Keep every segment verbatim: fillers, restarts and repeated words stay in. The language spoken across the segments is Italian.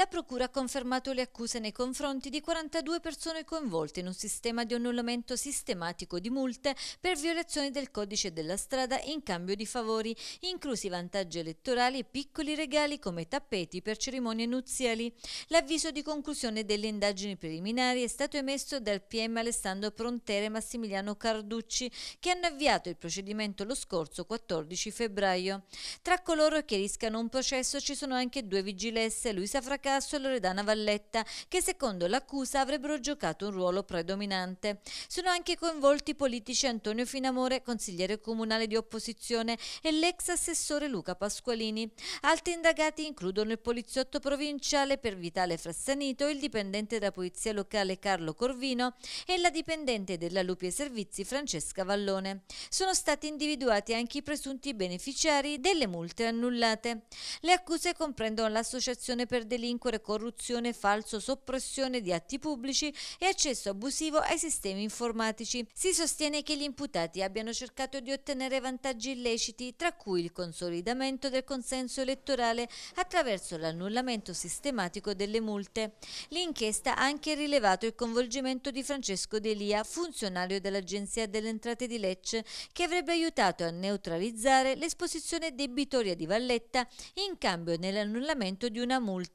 La Procura ha confermato le accuse nei confronti di quarantadue persone coinvolte in un sistema di annullamento sistematico di multe per violazioni del Codice della Strada in cambio di favori, inclusi vantaggi elettorali e piccoli regali come tappeti per cerimonie nuziali. L'avviso di conclusione delle indagini preliminari è stato emesso dal P M Alessandro Prontere e Massimiliano Carducci, che hanno avviato il procedimento lo scorso quattordici febbraio. Tra coloro che rischiano un processo ci sono anche due vigilesse, Luisa Fracassi e Loredana Valletta, che secondo l'accusa avrebbero giocato un ruolo predominante. Sono anche coinvolti politici Antonio Finamore, consigliere comunale di opposizione, e l'ex assessore Luca Pasqualini. Altri indagati includono il poliziotto provinciale per Vitale Frassanito, il dipendente della polizia locale Carlo Corvino e la dipendente della Lupi e Servizi Francesca Vallone. Sono stati individuati anche i presunti beneficiari delle multe annullate. Le accuse comprendono l'associazione per delinquere, corruzione, falso, soppressione di atti pubblici e accesso abusivo ai sistemi informatici. Si sostiene che gli imputati abbiano cercato di ottenere vantaggi illeciti, tra cui il consolidamento del consenso elettorale attraverso l'annullamento sistematico delle multe. L'inchiesta ha anche rilevato il coinvolgimento di Francesco De Lia, funzionario dell'Agenzia delle Entrate di Lecce, che avrebbe aiutato a neutralizzare l'esposizione debitoria di Valletta in cambio nell'annullamento di una multa.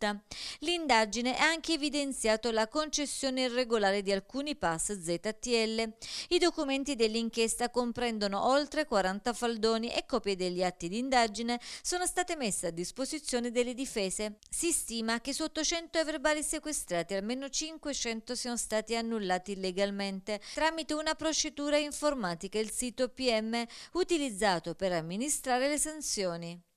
L'indagine ha anche evidenziato la concessione irregolare di alcuni pass Z T L. I documenti dell'inchiesta comprendono oltre quaranta faldoni e copie degli atti di indagine sono state messe a disposizione delle difese. Si stima che su ottocento verbali sequestrati almeno cinquecento siano stati annullati illegalmente tramite una procedura informatica, il sito P M, utilizzato per amministrare le sanzioni.